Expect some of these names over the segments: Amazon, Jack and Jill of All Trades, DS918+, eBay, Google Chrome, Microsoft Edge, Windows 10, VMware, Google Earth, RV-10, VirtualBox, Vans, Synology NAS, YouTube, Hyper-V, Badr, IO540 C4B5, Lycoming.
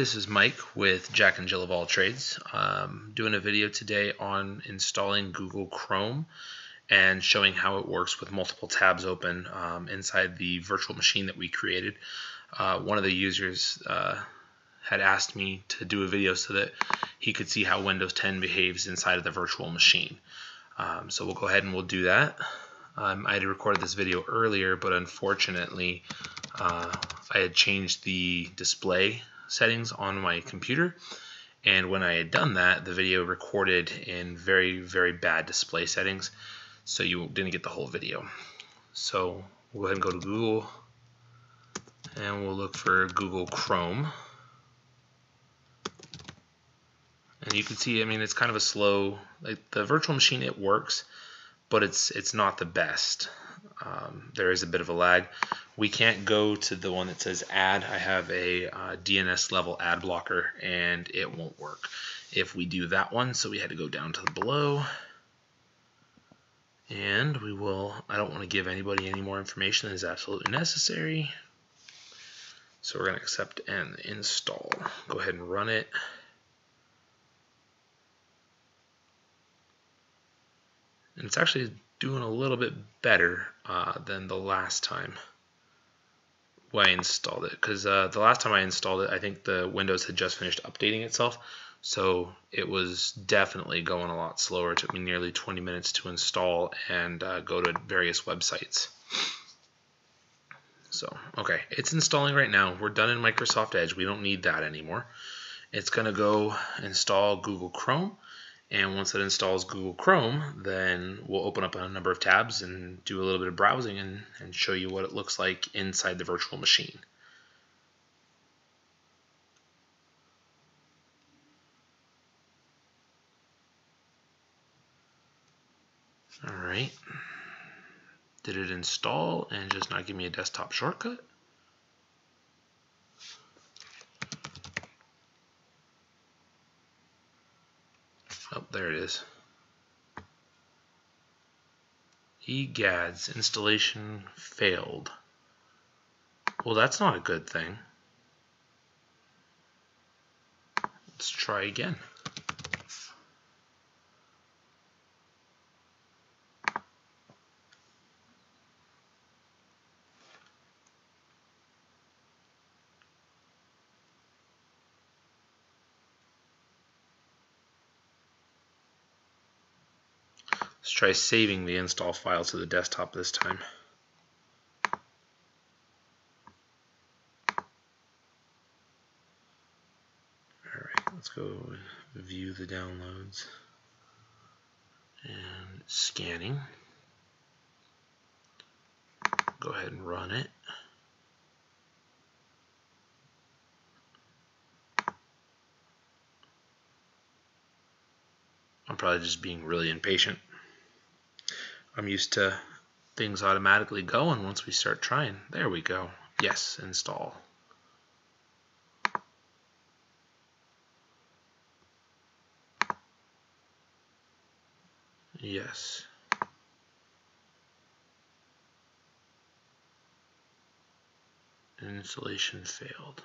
This is Mike with Jack and Jill of All Trades. Doing a video today on installing Google Chrome and showing how it works with multiple tabs open inside the virtual machine that we created. One of the users had asked me to do a video so that he could see how Windows 10 behaves inside of the virtual machine. So we'll go ahead and we'll do that. I had recorded this video earlier, but unfortunately I had changed the display settings on my computer, and when I had done that, the video recorded in very, very bad display settings, so you didn't get the whole video. So we'll go ahead and go to Google and we'll look for Google Chrome, and you can see, I mean, it's kind of a slow, like the virtual machine, it works, but it's not the best. There is a bit of a lag. We can't go to the one that says add. I have a DNS level ad blocker and it won't work if we do that one, so we had to go down to the below, and we will, I don't want to give anybody any more information than is absolutely necessary, so we're going to accept and install. Go ahead and run it. And it's actually doing a little bit better than the last time I installed it, because the last time I installed it, I think the Windows had just finished updating itself, so it was definitely going a lot slower. It took me nearly 20 minutes to install and go to various websites. So okay, it's installing right now. We're done in Microsoft Edge. We don't need that anymore. It's gonna go install Google Chrome, and once it installs Google Chrome, then we'll open up a number of tabs and do a little bit of browsing and show you what it looks like inside the virtual machine. All right. Did it install and just not give me a desktop shortcut? Oh, there it is. Egads, installation failed. Well, that's not a good thing. Let's try again. Let's try saving the install file to the desktop this time. Alright, let's go view the downloads and scanning. Go ahead and run it. I'm probably just being really impatient. I'm used to things automatically going once we start trying. There we go. Yes, install. Yes. Installation failed.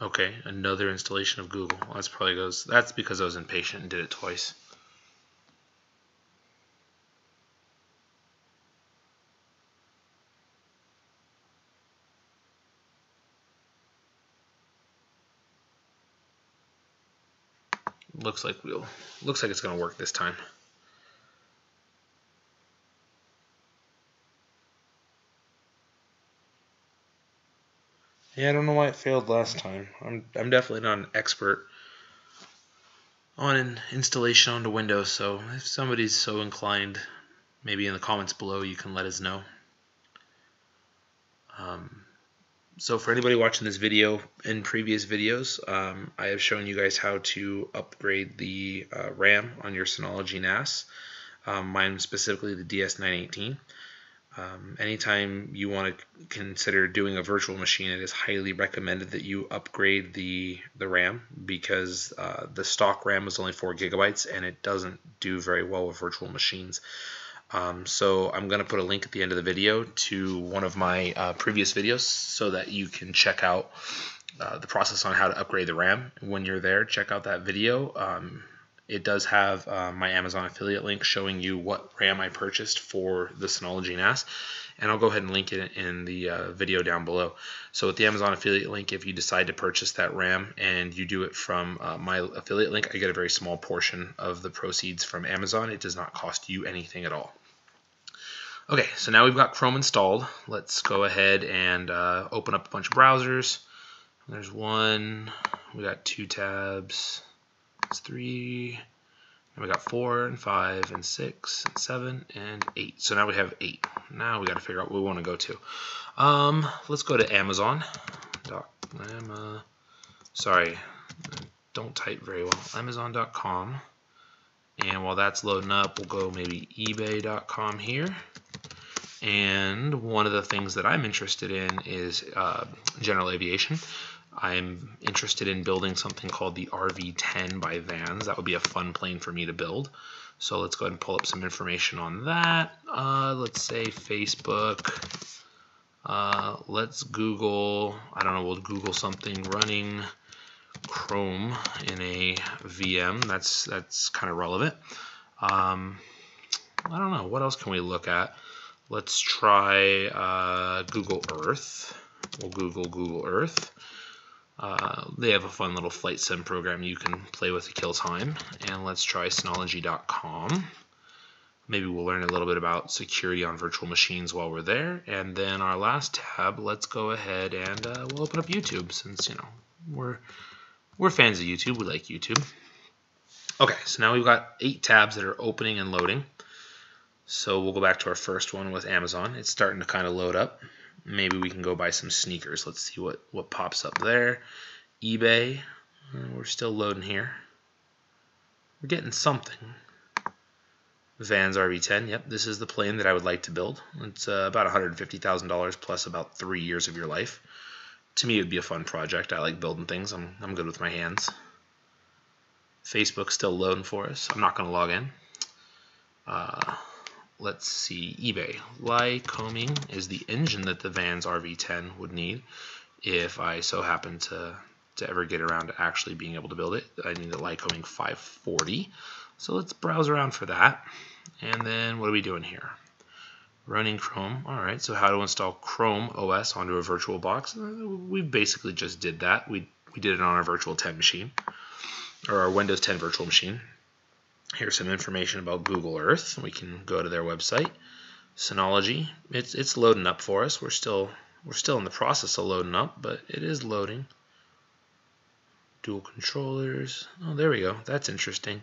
Okay, another installation of Google. That's probably goes. That's because I was impatient and did it twice. Looks like it's going to work this time. Yeah, I don't know why it failed last time. I'm definitely not an expert on an installation onto Windows, so if somebody's so inclined, maybe in the comments below you can let us know. So for anybody watching this video and previous videos, I have shown you guys how to upgrade the RAM on your Synology NAS, mine specifically the DS918. Anytime you want to consider doing a virtual machine, it is highly recommended that you upgrade the RAM, because the stock RAM is only 4 GB and it doesn't do very well with virtual machines. So I'm going to put a link at the end of the video to one of my previous videos so that you can check out the process on how to upgrade the RAM. When you're there, check out that video. It does have my Amazon affiliate link showing you what RAM I purchased for the Synology NAS, and I'll go ahead and link it in the video down below. So with the Amazon affiliate link, if you decide to purchase that RAM and you do it from my affiliate link, I get a very small portion of the proceeds from Amazon. It does not cost you anything at all. Okay, so now we've got Chrome installed. Let's go ahead and open up a bunch of browsers. There's one, we got two tabs, it's three, and we got 4 and 5 and 6 and 7 and 8. So now we have 8. Now we got to figure out what we want to go to. Let's go to Amazon. Sorry, I don't type very well. Amazon.com. And while that's loading up, we'll go maybe eBay.com here. And one of the things that I'm interested in is general aviation. I'm interested in building something called the RV-10 by Vans. That would be a fun plane for me to build. So let's go ahead and pull up some information on that. Let's say Facebook. Let's Google, I don't know, we'll Google something running Chrome in a VM. That's kind of relevant. I don't know, what else can we look at? Let's try Google Earth. We'll Google Google Earth. They have a fun little flight sim program you can play with to kill time. And let's try Synology.com. Maybe we'll learn a little bit about security on virtual machines while we're there. And then our last tab, let's go ahead and we'll open up YouTube, since, you know, we're fans of YouTube. We like YouTube. Okay, so now we've got 8 tabs that are opening and loading. So we'll go back to our first one with Amazon. It's starting to kind of load up. Maybe we can go buy some sneakers. Let's see what pops up there. eBay. We're still loading here. We're getting something. Vans RV-10. Yep, this is the plane that I would like to build. It's about $150,000 plus about 3 years of your life. To me, it would be a fun project. I like building things. I'm good with my hands. Facebook's still loading for us. I'm not going to log in. Let's see, eBay. Lycoming is the engine that the Vans RV-10 would need if I so happen to ever get around to actually being able to build it. I need the Lycoming 540. So let's browse around for that. And then what are we doing here? Running Chrome. All right, so how to install Chrome OS onto a VirtualBox. We basically just did that. We did it on our virtual 10 machine, or our Windows 10 virtual machine. Here's some information about Google Earth. We can go to their website. Synology. It's loading up for us. We're still in the process of loading up, but it is loading. Dual controllers. Oh, there we go. That's interesting.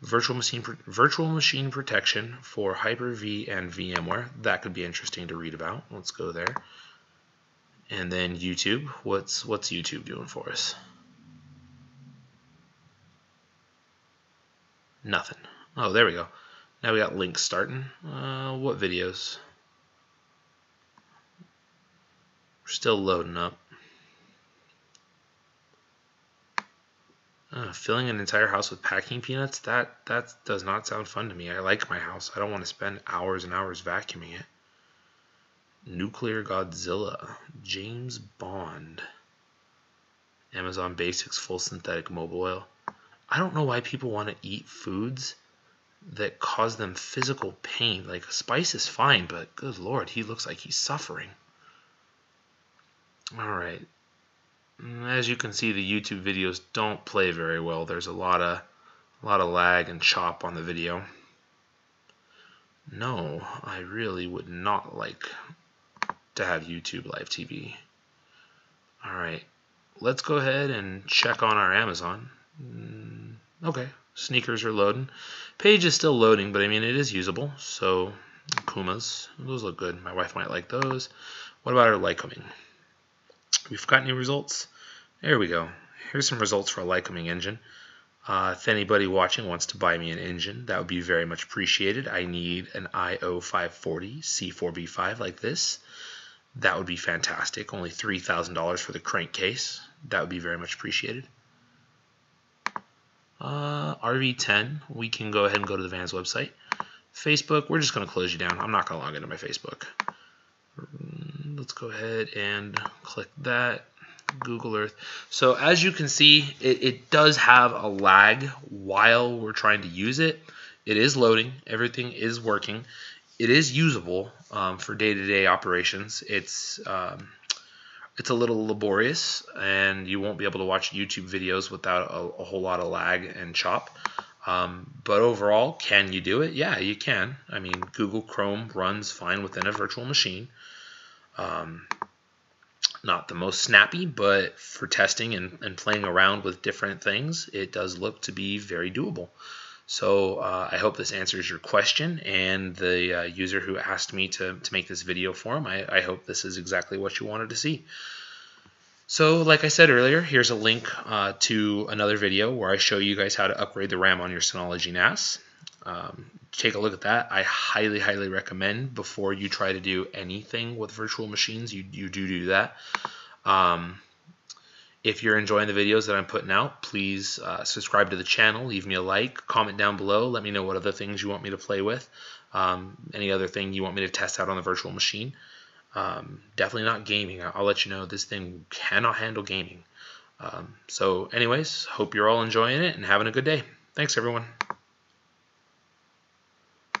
Virtual machine protection for Hyper-V and VMware. That could be interesting to read about. Let's go there. And then YouTube. What's YouTube doing for us? Nothing. Oh, there we go. Now we got links starting. What videos? We're still loading up. Filling an entire house with packing peanuts? That does not sound fun to me. I like my house. I don't want to spend hours and hours vacuuming it. Nuclear Godzilla. James Bond. Amazon Basics full synthetic mobile oil. I don't know why people want to eat foods that cause them physical pain. Like, a spice is fine, but good Lord, he looks like he's suffering. All right. As you can see, the YouTube videos don't play very well. There's a lot of lag and chop on the video. No, I really would not like to have YouTube live TV. All right. Let's go ahead and check on our Amazon. Okay, sneakers are loading. Page is still loading, but I mean, it is usable. So Pumas, those look good. My wife might like those. What about our Lycoming? We've got new results. There we go. Here's some results for a Lycoming engine. If anybody watching wants to buy me an engine, that would be very much appreciated. I need an IO540 C4B5 like this. That would be fantastic. Only $3,000 for the crankcase. That would be very much appreciated. RV10, we can go ahead and go to the Vans website. Facebook, we're just going to close you down. I'm not going to log into my Facebook. Let's go ahead and click that. Google Earth. So as you can see, it does have a lag while we're trying to use it. It is loading. Everything is working. It is usable for day-to-day operations. It's a little laborious, and you won't be able to watch YouTube videos without a whole lot of lag and chop. But overall, can you do it? Yeah, you can. I mean, Google Chrome runs fine within a virtual machine. Not the most snappy, but for testing and playing around with different things, it does look to be very doable. So I hope this answers your question, and the user who asked me to make this video for him, I hope this is exactly what you wanted to see. So like I said earlier, here's a link to another video where I show you guys how to upgrade the RAM on your Synology NAS. Take a look at that. I highly, highly recommend before you try to do anything with virtual machines, you do that. If you're enjoying the videos that I'm putting out, please subscribe to the channel, leave me a like, comment down below, let me know what other things you want me to play with, any other thing you want me to test out on the virtual machine. Definitely not gaming. I'll let you know this thing cannot handle gaming. So anyways, hope you're all enjoying it and having a good day. Thanks, everyone.